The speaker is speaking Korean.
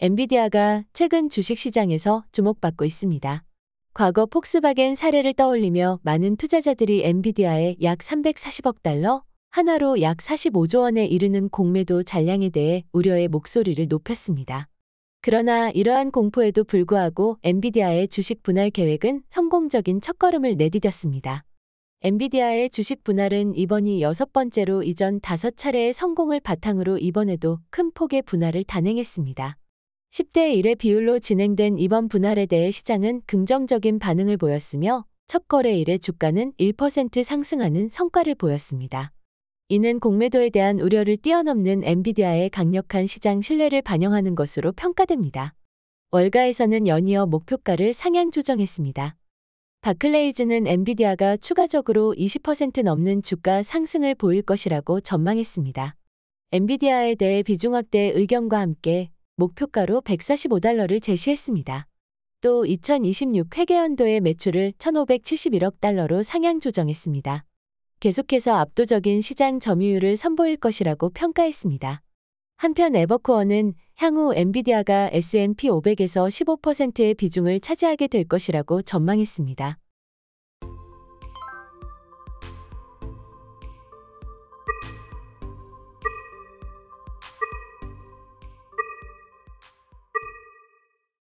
엔비디아가 최근 주식시장에서 주목받고 있습니다. 과거 폭스바겐 사례를 떠올리며 많은 투자자들이 엔비디아의 약 340억 달러, 하나로 약 45조 원에 이르는 공매도 잔량에 대해 우려의 목소리를 높였습니다. 그러나 이러한 공포에도 불구하고 엔비디아의 주식 분할 계획은 성공적인 첫걸음을 내디뎠습니다. 엔비디아의 주식 분할은 이번이 6번째로 이전 5차례의 성공을 바탕으로 이번에도 큰 폭의 분할을 단행했습니다. 10대 1의 비율로 진행된 이번 분할에 대해 시장은 긍정적인 반응을 보였으며 첫 거래일에 주가는 1% 상승하는 성과를 보였습니다. 이는 공매도에 대한 우려를 뛰어넘는 엔비디아의 강력한 시장 신뢰를 반영하는 것으로 평가됩니다. 월가에서는 연이어 목표가를 상향 조정했습니다. 바클레이즈는 엔비디아가 추가적으로 20% 넘는 주가 상승을 보일 것이라고 전망했습니다. 엔비디아에 대해 비중 확대의 의견과 함께 목표가로 145달러를 제시했습니다. 또 2026 회계연도의 매출을 1,571억 달러로 상향 조정했습니다. 계속해서 압도적인 시장 점유율을 선보일 것이라고 평가했습니다. 한편 에버코어는 향후 엔비디아가 S&P 500에서 15%의 비중을 차지하게 될 것이라고 전망했습니다.